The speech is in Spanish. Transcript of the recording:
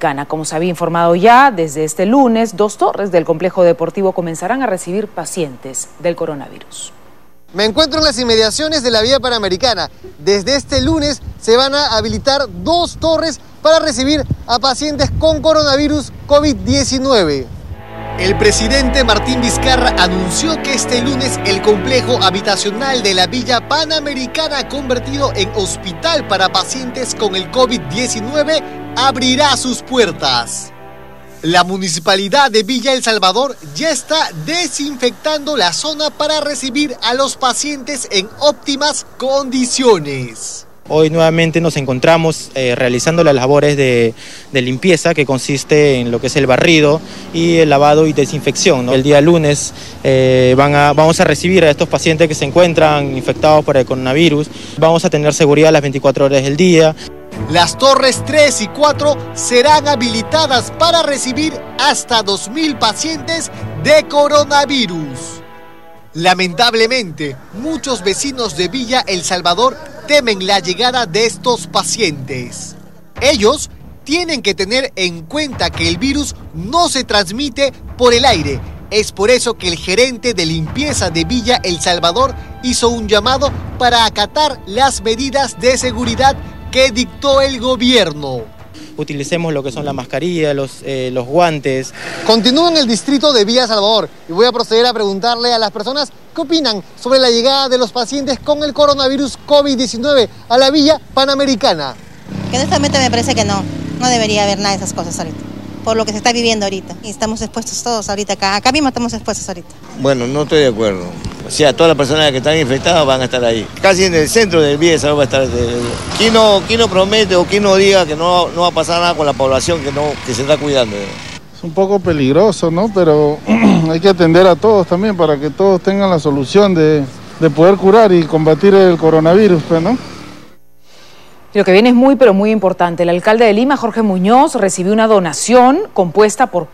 Panamericana. Como se había informado ya, desde este lunes, 2 torres del complejo deportivo comenzarán a recibir pacientes del coronavirus. Me encuentro en las inmediaciones de la Villa Panamericana. Desde este lunes se van a habilitar 2 torres para recibir a pacientes con coronavirus COVID-19. El presidente Martín Vizcarra anunció que este lunes el complejo habitacional de la Villa Panamericana, convertido en hospital para pacientes con el COVID-19, abrirá sus puertas. La Municipalidad de Villa El Salvador ya está desinfectando la zona para recibir a los pacientes en óptimas condiciones. Hoy nuevamente nos encontramos realizando las labores de limpieza, que consiste en lo que es el barrido y el lavado y desinfección, ¿no? El día lunes vamos a recibir a estos pacientes que se encuentran infectados por el coronavirus. Vamos a tener seguridad las 24 horas del día. Las torres 3 y 4 serán habilitadas para recibir hasta 2.000 pacientes de coronavirus. Lamentablemente, muchos vecinos de Villa El Salvador temen la llegada de estos pacientes. Ellos tienen que tener en cuenta que el virus no se transmite por el aire. Es por eso que el gerente de limpieza de Villa El Salvador hizo un llamado para acatar las medidas de seguridad que dictó el gobierno. Utilicemos lo que son la mascarilla, los guantes. Continúo en el distrito de Villa Salvador y voy a proceder a preguntarle a las personas qué opinan sobre la llegada de los pacientes con el coronavirus COVID-19 a la Villa Panamericana. Que honestamente me parece que no debería haber nada de esas cosas ahorita, por lo que se está viviendo ahorita. Y estamos expuestos todos ahorita, acá mismo estamos expuestos ahorita. Bueno, no estoy de acuerdo. O sea, todas las personas que están infectadas van a estar ahí. Casi en el centro del Villa de Salud va a estar. ¿Quién no promete o quién no diga que no va a pasar nada con la población que se está cuidando? Es un poco peligroso, ¿no? Pero hay que atender a todos también para que todos tengan la solución de poder curar y combatir el coronavirus, ¿no? Lo que viene es muy, pero muy importante. El alcalde de Lima, Jorge Muñoz, recibió una donación compuesta por